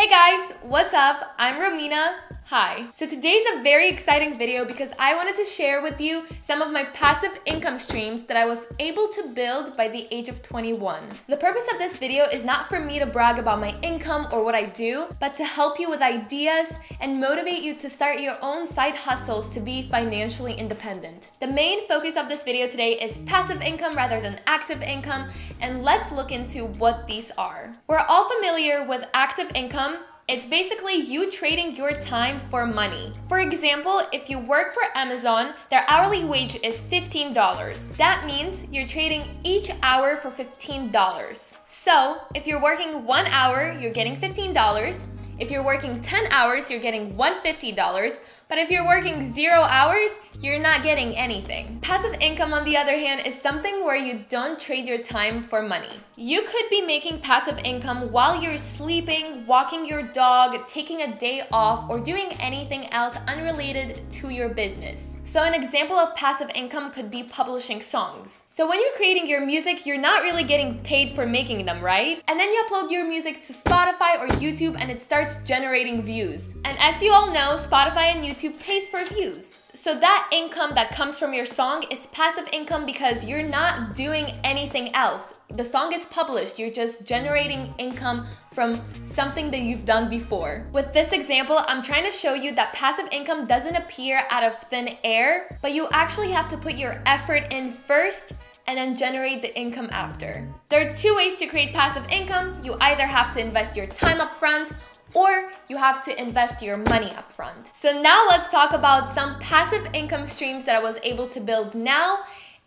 Hey guys, what's up? I'm Romina. Hi. So today's a very exciting video because I wanted to share with you some of my passive income streams that I was able to build by the age of 21. The purpose of this video is not for me to brag about my income or what I do, but to help you with ideas and motivate you to start your own side hustles to be financially independent. The main focus of this video today is passive income rather than active income, and let's look into what these are. We're all familiar with active income. It's basically you trading your time for money. For example, if you work for Amazon, their hourly wage is $15. That means you're trading each hour for $15. So if you're working 1 hour, you're getting $15. If you're working 10 hours, you're getting $150. But if you're working 0 hours, you're not getting anything. Passive income, on the other hand, is something where you don't trade your time for money. You could be making passive income while you're sleeping, walking your dog, taking a day off, or doing anything else unrelated to your business. So an example of passive income could be publishing songs. So when you're creating your music, you're not really getting paid for making them, right? And then you upload your music to Spotify or YouTube and it starts generating views. And as you all know, Spotify and YouTube pays for views. So that income that comes from your song is passive income because you're not doing anything else. The song is published, you're just generating income from something that you've done before. With this example, I'm trying to show you that passive income doesn't appear out of thin air, but you actually have to put your effort in first and then generate the income after. There are two ways to create passive income. You either have to invest your time up front, or you have to invest your money upfront. So now let's talk about some passive income streams that I was able to build now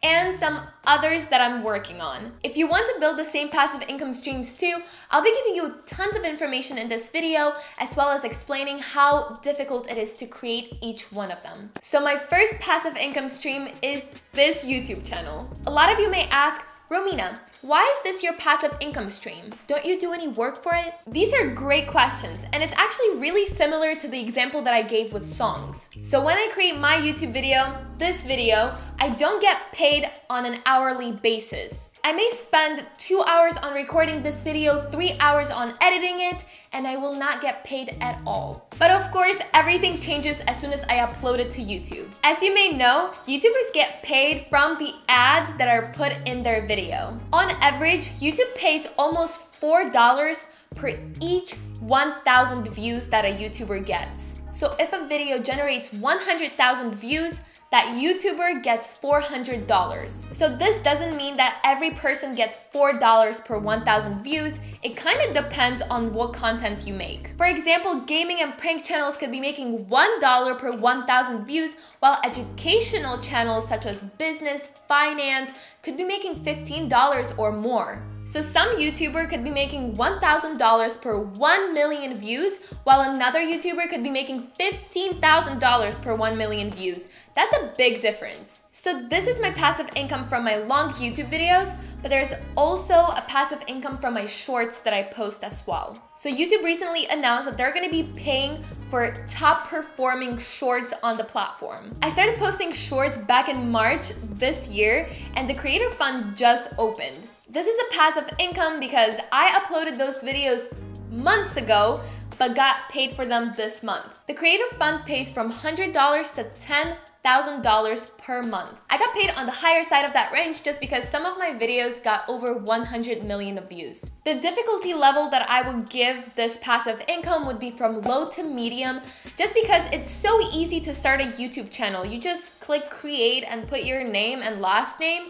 and some others that I'm working on. If you want to build the same passive income streams too, I'll be giving you tons of information in this video, as well as explaining how difficult it is to create each one of them. So my first passive income stream is this YouTube channel. A lot of you may ask, Romina, why is this your passive income stream? Don't you do any work for it? These are great questions, and it's actually really similar to the example that I gave with songs. So when I create my YouTube video, this video, I don't get paid on an hourly basis. I may spend 2 hours on recording this video, 3 hours on editing it, and I will not get paid at all. But of course, everything changes as soon as I upload it to YouTube. As you may know, YouTubers get paid from the ads that are put in their video. On average, YouTube pays almost $4 per each 1,000 views that a YouTuber gets. So if a video generates 100,000 views, that YouTuber gets $400. So this doesn't mean that every person gets $4 per 1,000 views. It kind of depends on what content you make. For example, gaming and prank channels could be making $1 per 1,000 views, while educational channels such as business, finance, could be making $15 or more. So some YouTuber could be making $1,000 per 1 million views, while another YouTuber could be making $15,000 per 1 million views. That's a big difference. So this is my passive income from my long YouTube videos, but there's also a passive income from my shorts that I post as well. So YouTube recently announced that they're gonna be paying for top performing shorts on the platform. I started posting shorts back in March this year, and the Creator Fund just opened. This is a passive income because I uploaded those videos months ago, but got paid for them this month. The Creator Fund pays from $100 to $10,000 per month. I got paid on the higher side of that range just because some of my videos got over 100 million views. The difficulty level that I would give this passive income would be from low to medium, just because it's so easy to start a YouTube channel. You just click create and put your name and last name,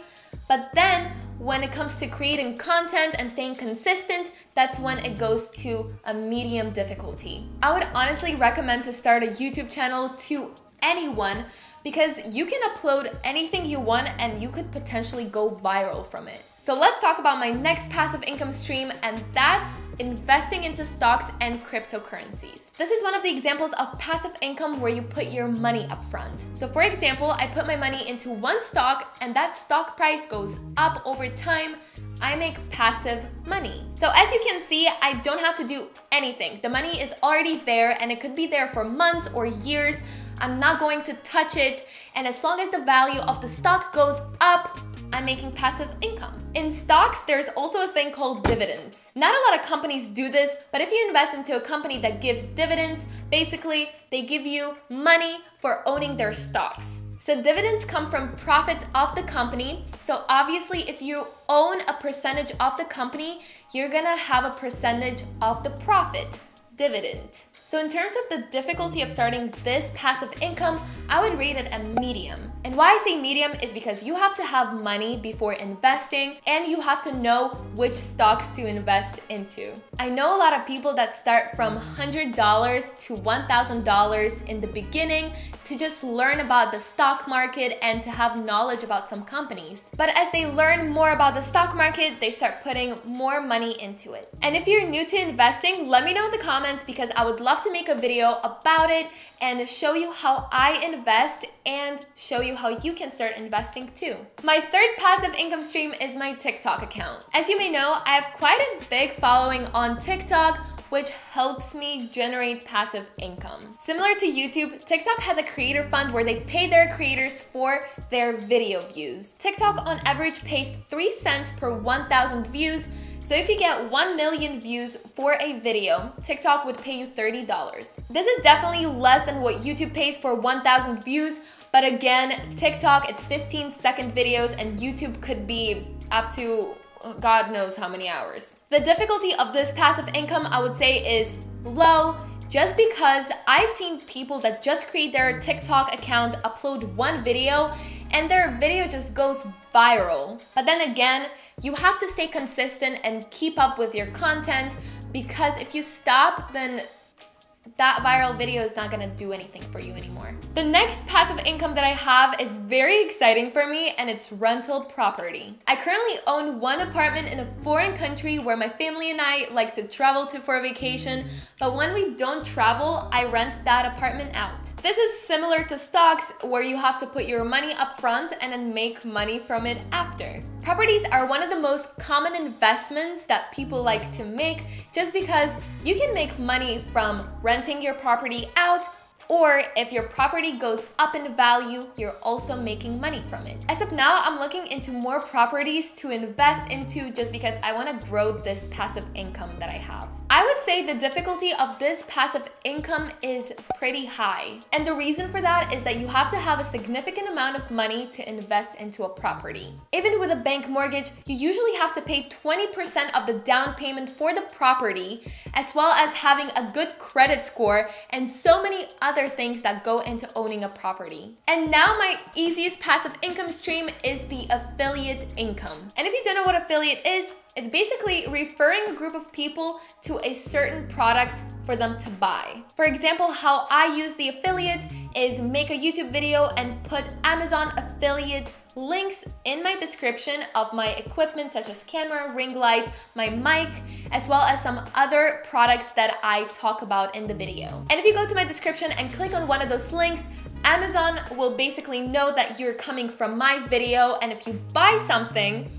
but then when it comes to creating content and staying consistent, that's when it goes to a medium difficulty. I would honestly recommend to start a YouTube channel to anyone because you can upload anything you want and you could potentially go viral from it. So let's talk about my next passive income stream, and that's investing into stocks and cryptocurrencies. This is one of the examples of passive income where you put your money up front. So for example, I put my money into one stock and that stock price goes up over time. I make passive money. So as you can see, I don't have to do anything. The money is already there and it could be there for months or years. I'm not going to touch it. And as long as the value of the stock goes up, I'm making passive income. In stocks, there's also a thing called dividends. Not a lot of companies do this, but if you invest into a company that gives dividends, basically they give you money for owning their stocks. So dividends come from profits of the company. So obviously if you own a percentage of the company, you're gonna have a percentage of the profit, dividend. So in terms of the difficulty of starting this passive income, I would rate it a medium. And why I say medium is because you have to have money before investing and you have to know which stocks to invest into. I know a lot of people that start from $100 to $1,000 in the beginning to just learn about the stock market and to have knowledge about some companies. But as they learn more about the stock market, they start putting more money into it. And if you're new to investing, let me know in the comments because I would love to make a video about it and show you how I invest and show you how you can start investing too. My third passive income stream is my TikTok account. As you may know, I have quite a big following on TikTok, which helps me generate passive income. Similar to YouTube, TikTok has a creator fund where they pay their creators for their video views. TikTok on average pays 3 cents per 1,000 views, so if you get 1 million views for a video, TikTok would pay you $30. This is definitely less than what YouTube pays for 1,000 views, but again, TikTok, it's 15-second videos and YouTube could be up to God knows how many hours. The difficulty of this passive income, I would say, is low, just because I've seen people that just create their TikTok account, upload one video, and their video just goes viral. But then again, you have to stay consistent and keep up with your content, because if you stop, then that viral video is not gonna do anything for you anymore. The next passive income that I have is very exciting for me, and it's rental property. I currently own one apartment in a foreign country where my family and I like to travel to for vacation, but when we don't travel, I rent that apartment out. This is similar to stocks where you have to put your money up front and then make money from it after. Properties are one of the most common investments that people like to make just because you can make money from renting your property out, or if your property goes up in value, you're also making money from it. As of now, I'm looking into more properties to invest into just because I want to grow this passive income that I have. I would say the difficulty of this passive income is pretty high. And the reason for that is that you have to have a significant amount of money to invest into a property. Even with a bank mortgage, you usually have to pay 20% of the down payment for the property, as well as having a good credit score and so many other things that go into owning a property. And now my easiest passive income stream is the affiliate income. And if you don't know what affiliate is, it's basically referring a group of people to a certain product for them to buy. For example, how I use the affiliate is make a YouTube video and put Amazon affiliate links in my description of my equipment such as camera, ring light, my mic, as well as some other products that I talk about in the video. And if you go to my description and click on one of those links, Amazon will basically know that you're coming from my video, and if you buy something,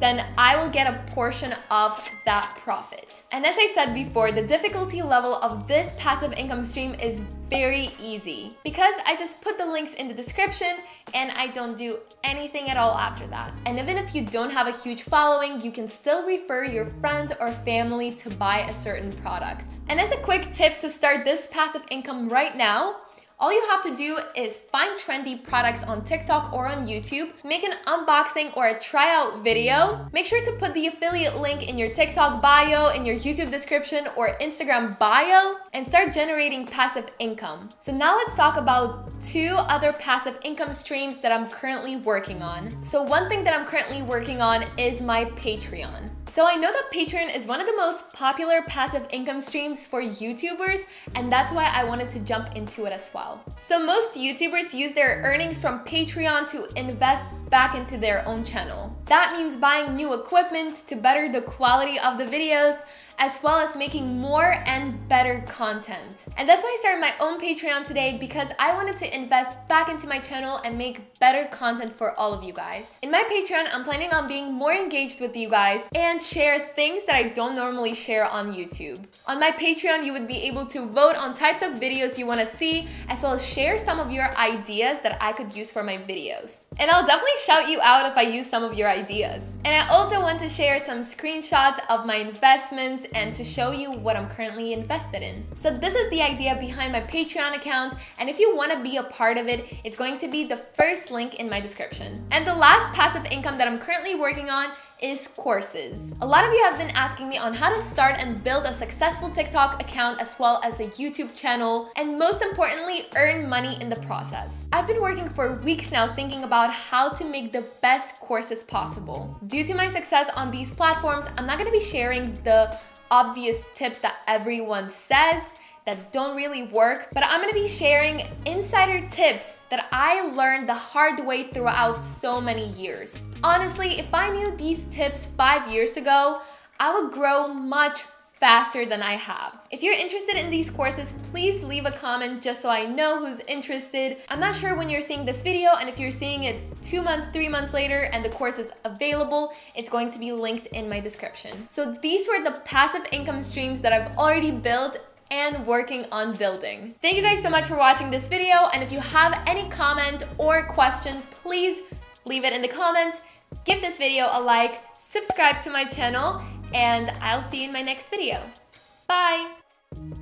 then I will get a portion of that profit. And as I said before, the difficulty level of this passive income stream is very easy because I just put the links in the description and I don't do anything at all after that. And even if you don't have a huge following, you can still refer your friends or family to buy a certain product. And as a quick tip to start this passive income right now, all you have to do is find trendy products on TikTok or on YouTube, make an unboxing or a tryout video. Make sure to put the affiliate link in your TikTok bio, in your YouTube description or Instagram bio, and start generating passive income. So now let's talk about two other passive income streams that I'm currently working on. So one thing that I'm currently working on is my Patreon. So I know that Patreon is one of the most popular passive income streams for YouTubers, and that's why I wanted to jump into it as well. So most YouTubers use their earnings from Patreon to invest back into their own channel. That means buying new equipment to better the quality of the videos, as well as making more and better content. And that's why I started my own Patreon today, because I wanted to invest back into my channel and make better content for all of you guys. In my Patreon, I'm planning on being more engaged with you guys and share things that I don't normally share on YouTube. On my Patreon, you would be able to vote on types of videos you want to see, as well as share some of your ideas that I could use for my videos. And I'll definitely shout you out if I use some of your ideas. And I also want to share some screenshots of my investments and to show you what I'm currently invested in. So this is the idea behind my Patreon account, and if you want to be a part of it, it's going to be the first link in my description. And the last passive income that I'm currently working on is courses. A lot of you have been asking me on how to start and build a successful TikTok account as well as a YouTube channel, and most importantly, earn money in the process. I've been working for weeks now thinking about how to make the best courses possible. Due to my success on these platforms, I'm not gonna be sharing the obvious tips that everyone says that don't really work, but I'm gonna be sharing insider tips that I learned the hard way throughout so many years. Honestly, if I knew these tips 5 years ago, I would grow much faster than I have. If you're interested in these courses, please leave a comment just so I know who's interested. I'm not sure when you're seeing this video, and if you're seeing it 2 months, 3 months later and the course is available, it's going to be linked in my description. So these were the passive income streams that I've already built and working on building. Thank you guys so much for watching this video, and if you have any comment or question, please leave it in the comments. Give this video a like, subscribe to my channel, and I'll see you in my next video. Bye!